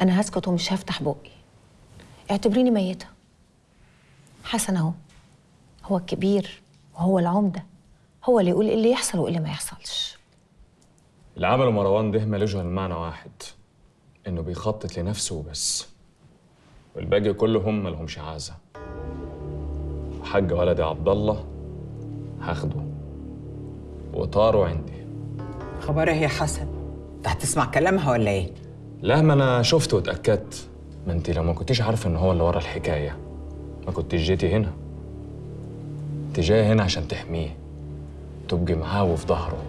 أنا هسكت ومش هفتح بقي. اعتبريني ميتة. حسن أهو، هو الكبير وهو العمدة، هو اللي يقول إيه اللي يحصل وإيه اللي ما يحصلش. اللي عمله مروان ده ملوش غير معنى واحد، إنه بيخطط لنفسه وبس، والباقي كله هم مالهمش عازة. وحاج ولدي عبد الله هاخده وطاره عندي. خبرها يا حسن؟ أنت هتسمع كلامها ولا إيه؟ لا، ما أنا شفت واتأكدت. ما أنت لو ما كنتيش عارفة إن هو اللي ورا الحكاية ما كنتيش جيتي هنا. أنت جاية هنا عشان تحميه، تبقي معاه وفي ظهره.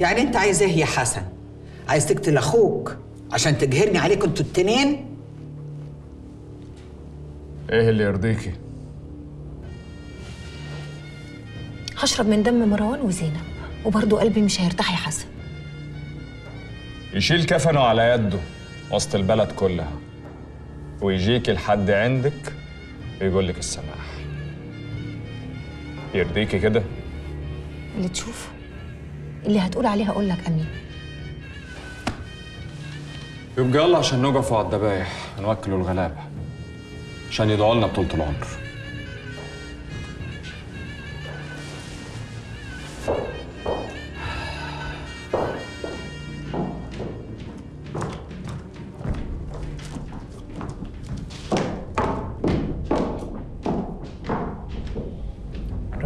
يعني أنت عايز إيه يا حسن؟ عايز تقتل أخوك عشان تجهرني عليكم أنتوا التنين؟ إيه اللي يرضيكي؟ هشرب من دم مروان وزينب، وبرضه قلبي مش هيرتاح يا حسن. يشيل كفنه على يده وسط البلد كلها ويجيكي لحد عندك ويقول لك السماح. يرضيكي كده؟ اللي تشوفه، اللي هتقول عليها اقول لك امين. يبقى يلا عشان نوقفوا على الذبايح ونوكلوا الغلابه عشان يدعوا لنا بطولة العمر.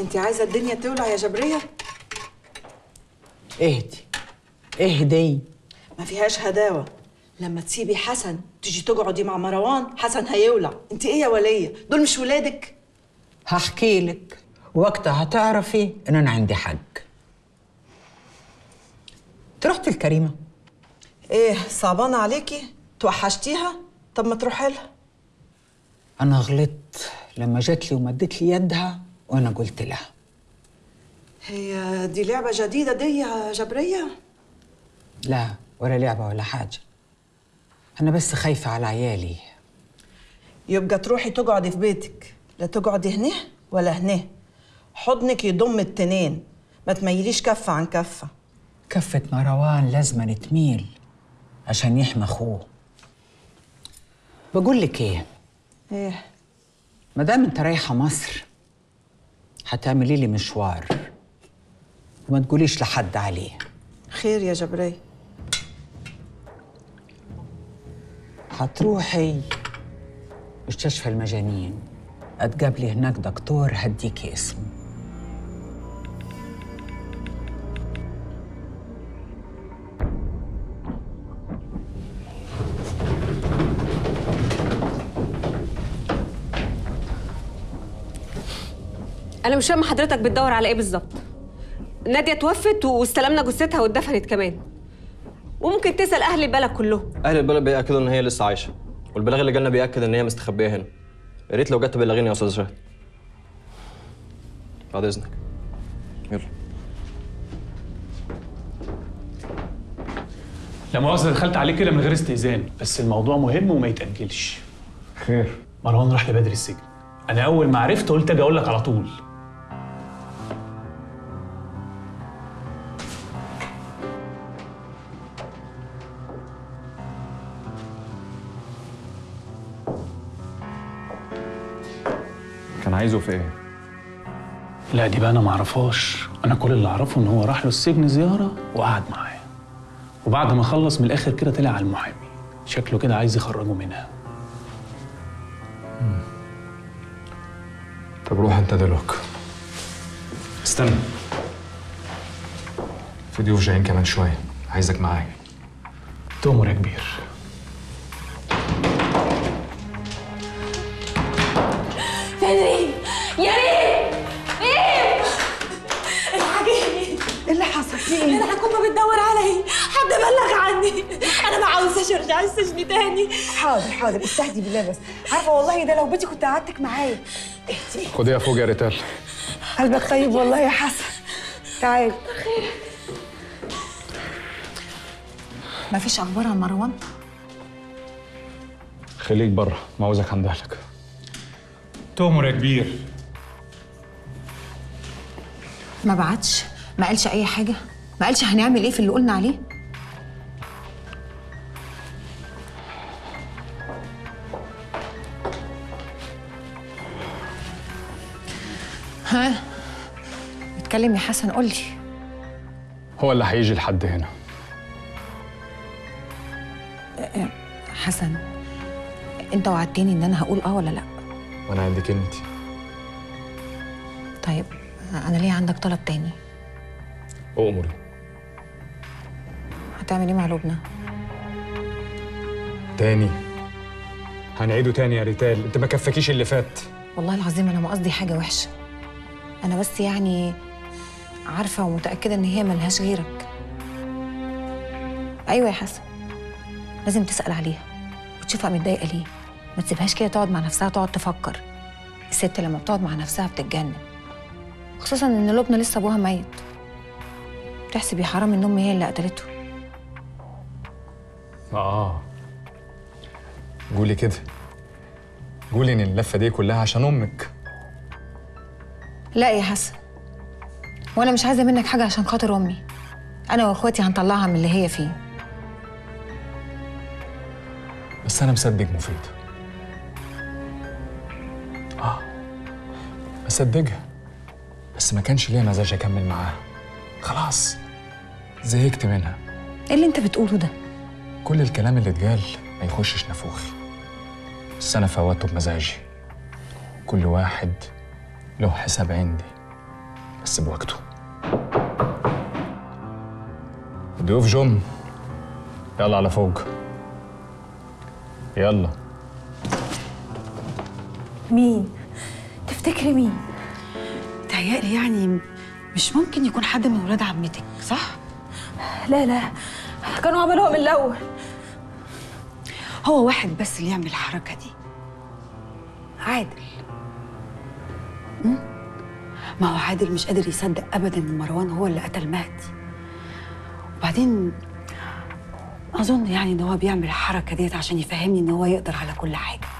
انت عايزه الدنيا تولع يا جبريه؟ اهدي اهدي، ما فيهاش هداوه. لما تسيبي حسن تيجي تقعدي مع مروان حسن هيولع. انت ايه يا وليه؟ دول مش ولادك. هحكي لك وقتها هتعرفي ان انا عندي حق. رحتي لكريمه؟ ايه صعبانه عليكي؟ توحشتيها؟ طب ما تروحي لها. انا غلطت لما جات لي ومدت لي يدها وانا قلت لها. هي دي لعبه جديده دي يا جبريه؟ لا ولا لعبه ولا حاجه، انا بس خايفه على عيالي. يبقى تروحي تقعدي في بيتك، لا تقعدي هنا ولا هنا. حضنك يضم التنين، ما تميليش كفه عن كفه. كفه مروان لازم تميل عشان يحمي اخوه. بقول لك ايه؟ ايه؟ ما دام انت رايحه مصر هتعملي لي مشوار وما تقوليش لحد عليه. خير يا جبريل؟ هتروحي مستشفى المجانين، هتقابلي هناك دكتور هديكي اسمه. أنا مش فاهمة حضرتك بتدور على إيه بالظبط؟ نادية توفت واستلمنا جثتها واتدفنت كمان. وممكن تسأل أهل البلد كلهم. أهل البلد بيأكدوا إن هي لسه عايشة، والبلاغ اللي جالنا بيأكد إن هي مستخبية هنا. يا ريت لو جت تبلغيني يا أستاذ شاهد. بعد إذنك. يلا. لا مؤاخذة دخلت عليك كده من غير استئذان، بس الموضوع مهم وما يتأجلش. خير. مروان راح لبدري السجن. أنا أول ما عرفت قلت أجي أقول لك على طول. كان عايزه في ايه؟ لا دي بقى انا معرفهاش. انا كل اللي اعرفه ان هو راح له السجن زياره وقعد معاه، وبعد ما خلص من الاخر كده طلع على المحامي. شكله كده عايز يخرجه منها. طب روح انت دلوقتي. استنى. في ضيوف جايين كمان شويه، عايزك معايا. تؤمر يا كبير. فين ريم؟ يا ريم! ريم! الحاجين! ايه اللي حصل؟ في ايه؟ الحكومه بتدور علي، حد بلغ عني، انا ما عاوزاش ارجع السجن تاني. حاضر حاضر، استهدي بالله بس، عارفه والله ده لو بيتي كنت قعدتك معايا. اهدي. خديها فوق يا ريتال. قلبك طيب والله يا حسن. تعالي. مفيش اخبار عن مروان؟ خليك بره، معوزك عند اهلك. تؤمر يا كبير. ما بعتش، ما قالش اي حاجه، ما قالش هنعمل ايه في اللي قلنا عليه. ها اتكلم يا حسن، قولي. هو اللي هيجي لحد هنا. حسن انت وعدتني ان انا هقول اه ولا لا، وانا عندي كلمتي. طيب انا ليه عندك طلب تاني؟ اؤمري. هتعمل ايه مع لبنى؟ تاني هنعيده تاني يا ريتال، انت ما كفاكيش اللي فات. والله العظيم انا ما قصدي حاجه وحشه، انا بس يعني عارفه ومتاكده ان هي ملهاش غيرك. ايوه يا حسن، لازم تسأل عليها وتشوفها متضايقة ليه، ما تسيبهاش كده تقعد مع نفسها تقعد تفكر. الست لما بتقعد مع نفسها بتتجنن، خصوصا ان لبنى لسه ابوها ميت. تحسب يا حرام ان امي هي اللي قتلته. قولي كده، قولي ان اللفة دي كلها عشان امك. لا يا حسن، وانا مش عايزة منك حاجة عشان خاطر امي، انا واخواتي هنطلعها من اللي هي فيه. بس أنا مصدق مفيد. مصدقها، بس ما كانش ليا مزاج أكمل معاها. خلاص زهقت منها. إيه اللي أنت بتقوله ده؟ كل الكلام اللي اتقال ما يخشش نافوخي، بس أنا فوتته بمزاجي. كل واحد له حساب عندي، بس بوقته. الضيوف جم، يلا على فوق. يلا. مين؟ تفتكري مين؟ متهيألي يعني مش ممكن يكون حد من ولاد عمتك، صح؟ لا لا، كانوا عملوها من الأول. هو واحد بس اللي يعمل الحركة دي، عادل. ما هو عادل مش قادر يصدق أبداً إن مروان هو اللي قتل مهدي. وبعدين أظن يعني إن هو بيعمل الحركة ديت عشان يفهمني إن هو يقدر على كل حاجة.